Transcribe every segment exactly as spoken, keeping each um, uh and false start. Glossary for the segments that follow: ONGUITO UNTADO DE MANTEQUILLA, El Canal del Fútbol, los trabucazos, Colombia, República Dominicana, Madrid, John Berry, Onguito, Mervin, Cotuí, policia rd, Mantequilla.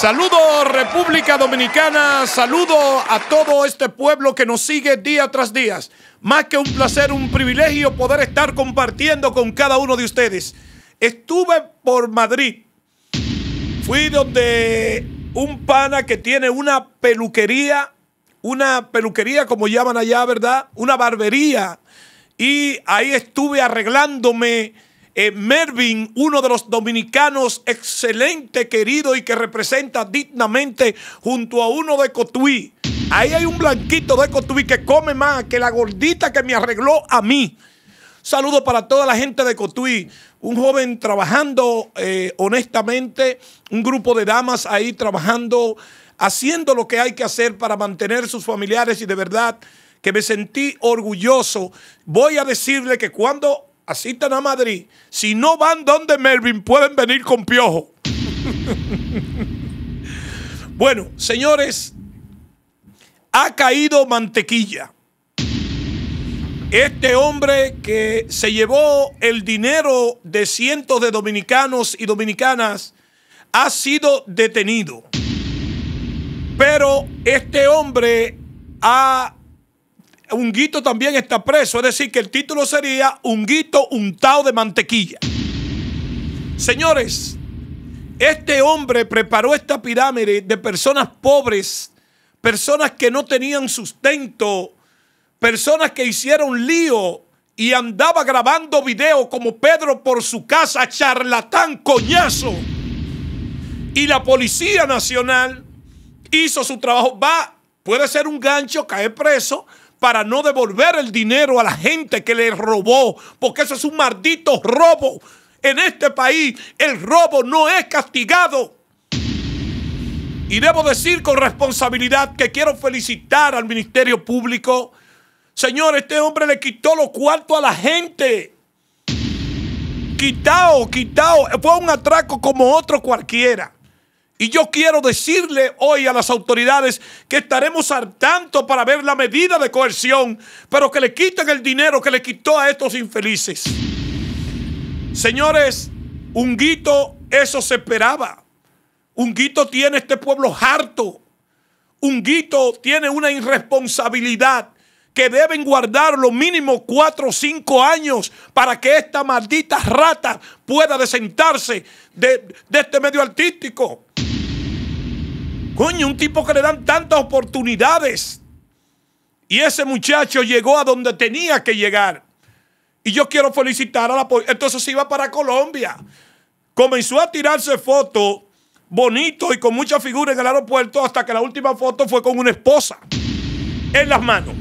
Saludo República Dominicana, saludo a todo este pueblo que nos sigue día tras día. Más que un placer, un privilegio poder estar compartiendo con cada uno de ustedes. Estuve por Madrid, fui donde un pana que tiene una peluquería, una peluquería como llaman allá, ¿verdad? Una barbería. Y ahí estuve arreglándome. Eh, Mervin, uno de los dominicanos excelente, querido y que representa dignamente junto a uno de Cotuí. Ahí hay un blanquito de Cotuí que come más que la gordita que me arregló a mí. Saludos para toda la gente de Cotuí. Un joven trabajando eh, honestamente, un grupo de damas ahí trabajando, haciendo lo que hay que hacer para mantener sus familiares y de verdad que me sentí orgulloso. Voy a decirle que cuando asistan a Madrid, si no van donde Mervin, pueden venir con piojo. Bueno, señores, ha caído Mantequilla. Este hombre que se llevó el dinero de cientos de dominicanos y dominicanas ha sido detenido. Pero este hombre ha... Onguito también está preso, es decir, que el título sería Onguito Untado de Mantequilla. Señores, este hombre preparó esta pirámide de personas pobres, personas que no tenían sustento, personas que hicieron lío y andaba grabando videos como Pedro por su casa, charlatán, coñazo. Y la Policía Nacional hizo su trabajo. Va, puede ser un gancho, caer preso, para no devolver el dinero a la gente que le robó, porque eso es un maldito robo. En este país el robo no es castigado. Y debo decir con responsabilidad que quiero felicitar al Ministerio Público. Señor, este hombre le quitó los cuartos a la gente. Quitao, quitao. Fue un atraco como otro cualquiera. Y yo quiero decirle hoy a las autoridades que estaremos al tanto para ver la medida de coerción, pero que le quiten el dinero que le quitó a estos infelices. Señores, Onguito, eso se esperaba. Onguito tiene este pueblo harto. Onguito tiene una irresponsabilidad que deben guardar lo mínimo cuatro o cinco años para que esta maldita rata pueda desentarse de, de este medio artístico. Coño, un tipo que le dan tantas oportunidades. Y ese muchacho llegó a donde tenía que llegar. Y yo quiero felicitar a la policía. Entonces se iba para Colombia. Comenzó a tirarse fotos bonito y con muchas figuras en el aeropuerto hasta que la última foto fue con una esposa en las manos.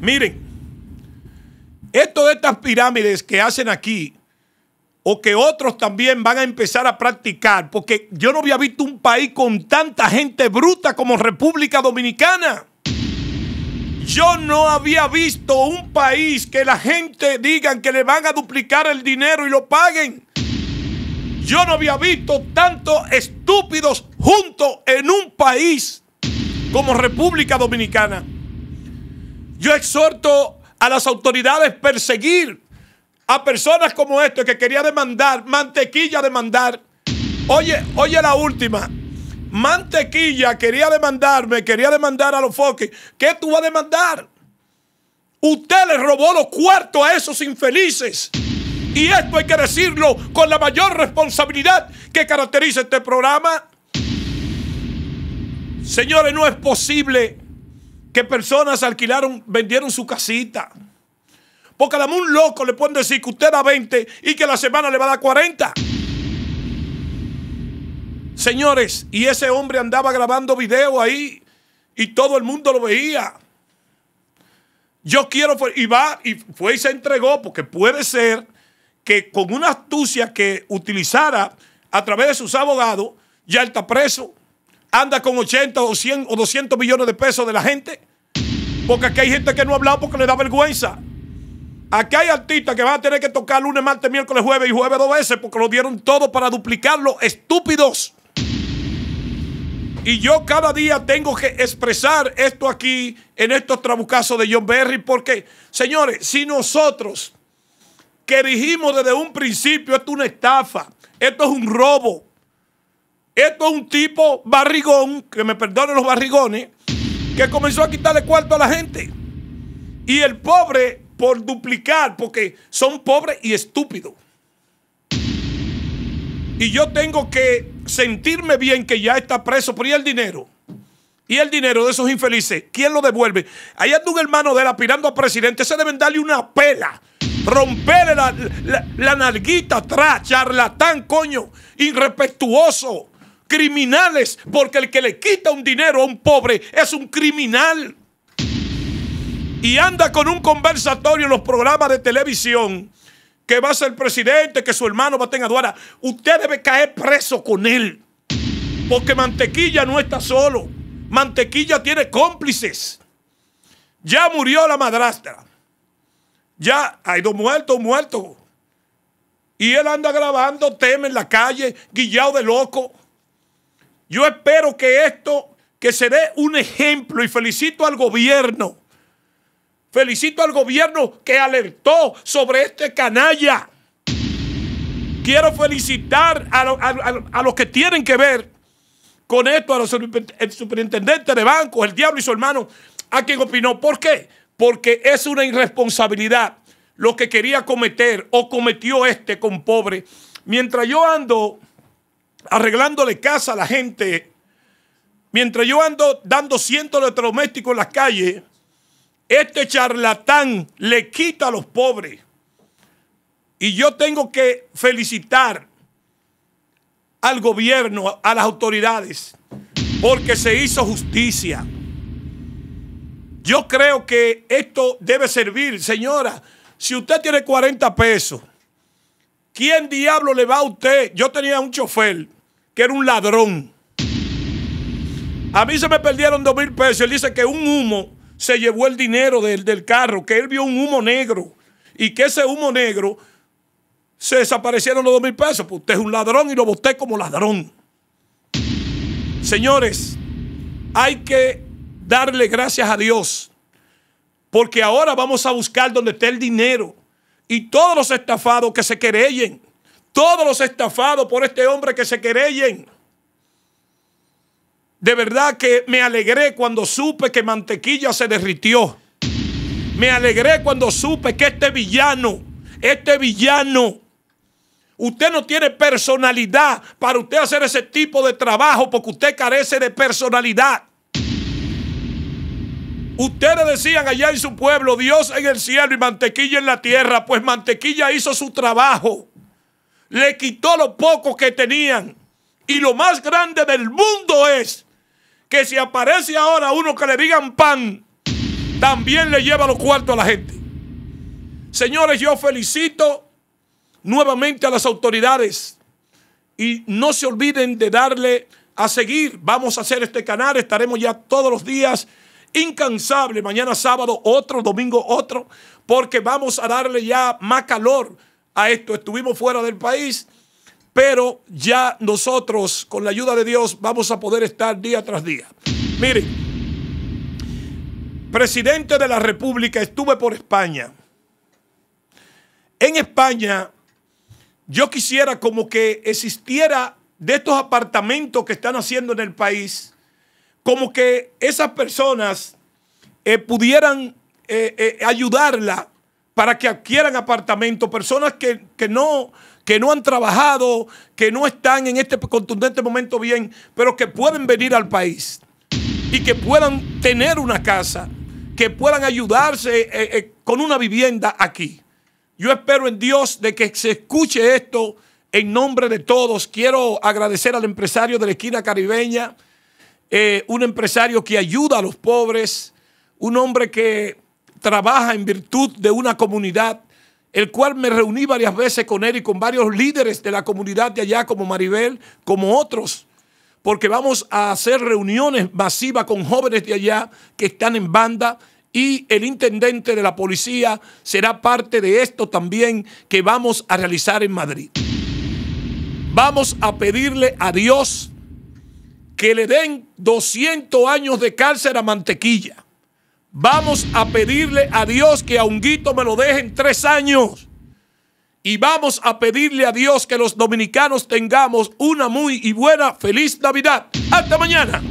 Miren, esto de estas pirámides que hacen aquí, o que otros también van a empezar a practicar, porque yo no había visto un país con tanta gente bruta como República Dominicana. Yo no había visto un país que la gente digan que le van a duplicar el dinero y lo paguen. Yo no había visto tantos estúpidos juntos en un país como República Dominicana. Yo exhorto a las autoridades a perseguir a personas como este que quería demandar, Mantequilla demandar. Oye, oye la última. Mantequilla quería demandarme, quería demandar a los foques. ¿Qué tú vas a demandar? Usted le robó los cuartos a esos infelices. Y esto hay que decirlo con la mayor responsabilidad que caracteriza este programa. Señores, no es posible que personas alquilaron, vendieron su casita. Porque a un loco le pueden decir que usted da veinte y que la semana le va a dar cuarenta. Señores, y ese hombre andaba grabando video ahí y todo el mundo lo veía. Yo quiero, y va, y fue y se entregó, porque puede ser que con una astucia que utilizara a través de sus abogados, ya él está preso. Anda con ochenta o cien o doscientos millones de pesos de la gente. Porque aquí hay gente que no ha hablado porque le da vergüenza. Aquí hay artistas que van a tener que tocar lunes, martes, miércoles, jueves y jueves dos veces porque lo dieron todo para duplicarlo, estúpidos. Y yo cada día tengo que expresar esto aquí en estos trabucazos de John Berry porque, señores, si nosotros que dijimos desde un principio, esto es una estafa, esto es un robo, Esto es un tipo barrigón, que me perdonen los barrigones, que comenzó a quitarle cuarto a la gente. Y el pobre, por duplicar, porque son pobres y estúpidos. Y yo tengo que sentirme bien que ya está preso, pero ¿y el dinero? Y el dinero de esos infelices, ¿quién lo devuelve? Allá anda un hermano de él aspirando a presidente, se deben darle una pela, romperle la, la, la narguita atrás, charlatán, coño, irrespetuoso, criminales, porque el que le quita un dinero a un pobre es un criminal. Y anda con un conversatorio en los programas de televisión, que va a ser presidente, que su hermano va a estar en aduana. Usted debe caer preso con él, porque Mantequilla no está solo. Mantequilla tiene cómplices. Ya murió la madrastra. Ya hay dos muertos, un muerto. Y él anda grabando temas en la calle, guillado de loco. Yo espero que esto, que se dé un ejemplo, y felicito al gobierno. Felicito al gobierno que alertó sobre este canalla. Quiero felicitar a, lo, a, a, a los que tienen que ver con esto, a los el superintendente de banco, el diablo y su hermano, a quien opinó. ¿Por qué? Porque es una irresponsabilidad lo que quería cometer o cometió este con pobre. Mientras yo ando arreglándole casa a la gente, mientras yo ando dando cientos de electrodomésticos en las calles, este charlatán le quita a los pobres. Y yo tengo que felicitar al gobierno, a las autoridades, porque se hizo justicia. Yo creo que esto debe servir. Señora, si usted tiene cuarenta pesos, ¿quién diablo le va a usted? Yo tenía un chofer que era un ladrón. A mí se me perdieron dos mil pesos. Él dice que un humo se llevó el dinero del, del carro, que él vio un humo negro y que ese humo negro se desaparecieron los dos mil pesos. Pues usted es un ladrón y lo boté como ladrón. Señores, hay que darle gracias a Dios, porque ahora vamos a buscar donde esté el dinero. Y todos los estafados que se querellen, todos los estafados por este hombre que se querellen. De verdad que me alegré cuando supe que Mantequilla se derritió. Me alegré cuando supe que este villano, este villano, usted no tiene personalidad para usted hacer ese tipo de trabajo, porque usted carece de personalidad. Ustedes decían allá en su pueblo, Dios en el cielo y Mantequilla en la tierra. Pues Mantequilla hizo su trabajo. Le quitó lo poco que tenían. Y lo más grande del mundo es que si aparece ahora uno que le digan pan, también le lleva los cuartos a la gente. Señores, yo felicito nuevamente a las autoridades y no se olviden de darle a seguir. Vamos a hacer este canal, estaremos ya todos los días incansables. Mañana sábado otro, domingo otro, porque vamos a darle ya más calor a esto. Estuvimos fuera del país, pero ya nosotros, con la ayuda de Dios, vamos a poder estar día tras día. Miren, presidente de la República, estuve por España. En España, yo quisiera como que existiera de estos apartamentos que están haciendo en el país, como que esas personas eh, pudieran eh, eh, ayudarla para que adquieran apartamentos, personas que, que no... que no han trabajado, que no están en este contundente momento bien, pero que pueden venir al país y que puedan tener una casa, que puedan ayudarse eh, eh, con una vivienda aquí. Yo espero en Dios de que se escuche esto en nombre de todos. Quiero agradecer al empresario de la esquina caribeña, eh, un empresario que ayuda a los pobres, un hombre que trabaja en virtud de una comunidad, el cual me reuní varias veces con él y con varios líderes de la comunidad de allá, como Maribel, como otros, porque vamos a hacer reuniones masivas con jóvenes de allá que están en banda, y el intendente de la policía será parte de esto también que vamos a realizar en Madrid. Vamos a pedirle a Dios que le den doscientos años de cárcel a Mantequilla. Vamos a pedirle a Dios que a Onguito me lo dejen tres años y vamos a pedirle a Dios que los dominicanos tengamos una muy y buena feliz Navidad. ¡Hasta mañana!